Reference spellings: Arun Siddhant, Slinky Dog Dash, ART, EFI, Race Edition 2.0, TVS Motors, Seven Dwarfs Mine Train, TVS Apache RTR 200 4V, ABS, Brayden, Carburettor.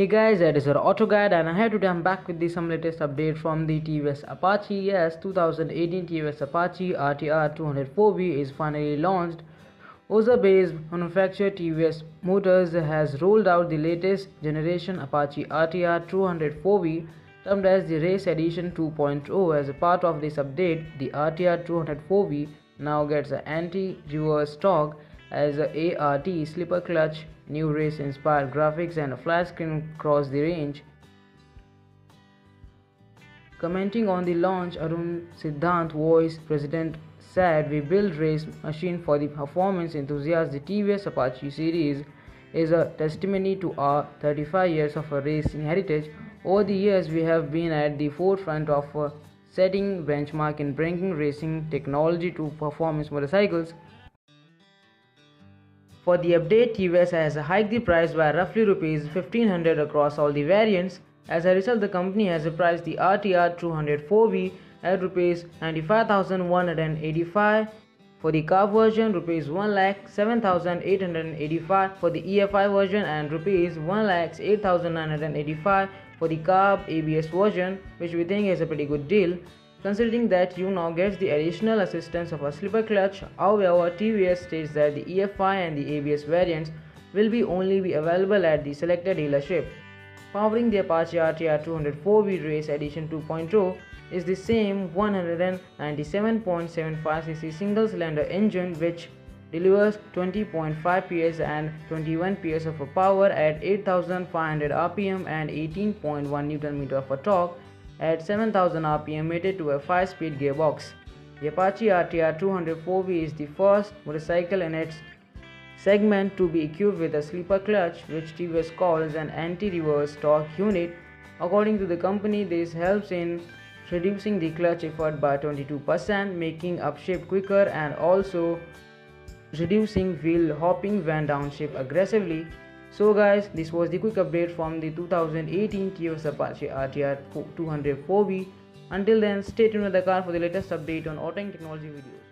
Hey guys, that is your auto guide, and here today I'm back with some latest update from the TVS Apache. Yes, 2018 TVS Apache RTR 200 4V is finally launched. Oza-based manufacturer TVS Motors has rolled out the latest generation Apache RTR 200 4V, termed as the Race Edition 2.0. As a part of this update, the RTR 200 4V now gets an anti-reverse torque as a ART slipper clutch, new race inspired graphics, and a flat screen across the range. Commenting on the launch, Arun Siddhant, Vice President, said, "We build race machine for the performance enthusiasts. The TVS Apache series is a testimony to our 35 years of a racing heritage. Over the years, we have been at the forefront of setting benchmark in bringing racing technology to performance motorcycles." For the update, TVS has hiked the price by roughly ₹1,500 across all the variants. As a result, the company has priced the RTR 200 4V at ₹95,185 for the car version, ₹107,885 for the EFI version, and ₹108,985 for the carb ABS version, which we think is a pretty good deal, considering that you now get the additional assistance of a slipper clutch. However, TVS states that the EFI and the ABS variants will only be available at the selected dealership. Powering the Apache RTR 200 4V Race Edition 2.0 is the same 197.75cc single-cylinder engine, which delivers 20.5 PS and 21 PS of power at 8,500 RPM and 18.1 Nm of torque at 7,000 RPM, mated to a 5-speed gearbox. The Apache RTR 200 4V is the first motorcycle in its segment to be equipped with a slipper clutch, which TVS calls an anti-reverse torque unit. According to the company, this helps in reducing the clutch effort by 22%, making upshift quicker and also reducing wheel hopping when downshift aggressively. So guys, this was the quick update from the 2018 TVS Apache RTR 200 4V. Until then, stay tuned with the car for the latest update on auto and technology videos.